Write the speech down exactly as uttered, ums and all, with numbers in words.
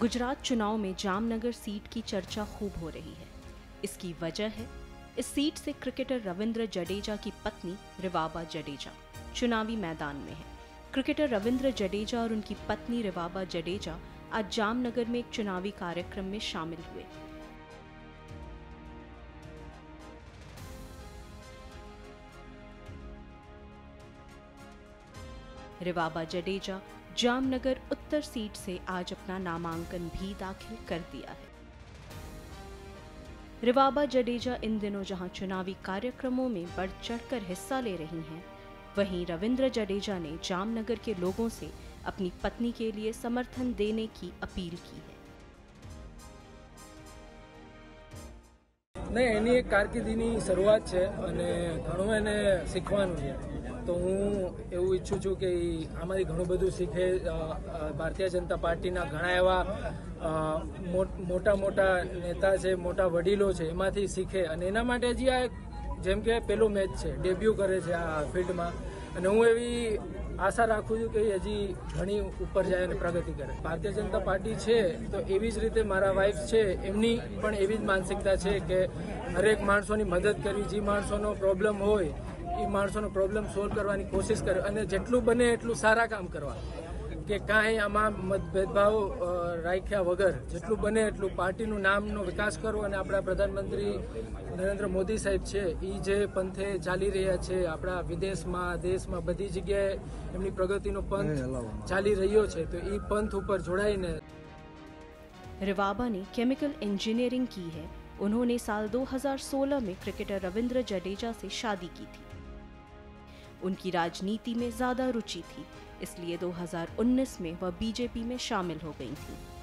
गुजरात चुनाव में जामनगर सीट की चर्चा खूब हो रही है। इसकी वजह है इस सीट से क्रिकेटर रविंद्र जडेजा की पत्नी रिवाबा जडेजा चुनावी मैदान में है। क्रिकेटर रविंद्र जडेजा और उनकी पत्नी रिवाबा जडेजा आज जामनगर में एक चुनावी कार्यक्रम में शामिल हुए। रिवाबा जडेजा जामनगर उत्तर सीट से आज अपना नामांकन भी दाखिल कर दिया है। रिवाबा जडेजा इन दिनों जहां चुनावी कार्यक्रमों में बढ़ चढ़कर हिस्सा ले रही हैं, वहीं रविंद्र जडेजा ने जामनगर के लोगों से अपनी पत्नी के लिए समर्थन देने की अपील की है। नहीं, एनी एक कारकिर्दीनी शरूआत है अने घणुं एने शीखवानुं छे, तो हूँ एवं इच्छू छू कि आमांथी घणुं बधुं शीखे। भारतीय जनता पार्टी घणा एवा मोटा मोटा नेता है, मोटा वडीलो है, एमांथी शीखे अने एना माटे जी आ जेम के पेलो मैच है, डेब्यू करे है आ फील्ड में। अने हूँ एवी आशा राखूं छूं कि हजी घणी उपर जाए अने प्रगति करे। भारतीय जनता पार्टी है तो एवी ज रीते मारा वाइफ है, एमनी पण एवी ज मानसिकता है कि हरेक माणसोनी मदद करवी, जे माणसोनो प्रॉब्लम होय ई माणसोनो प्रॉब्लम सोल्व करवानी कोशिश करे अने जेटलुं बने एटलुं सारा काम करवा, के कांई आमां भेदभाव राख्या वगर जेटलुं बने एटलुं पार्टीनुं नामनो विकास करो। अने आपणा प्रधानमंत्री नरेन्द्र मोदी साहेब छे ई जे पंथे चाली रह्या छे, आपणा विदेशमां देशमां बधी जग्याए एमनी प्रगतिनो पंथ चाली रह्यो छे, तो ई पंथ उपर जोड़ाईने। रिवाबा ने केमिकल इंजीनियरिंग की है। उन्होंने साल दो हज़ार सोलह में क्रिकेटर रविंद्र जडेजा से शादी की थी। उनकी राजनीति में ज्यादा रुचि थी, इसलिए दो हज़ार उन्नीस में वह बीजेपी में शामिल हो गई थी।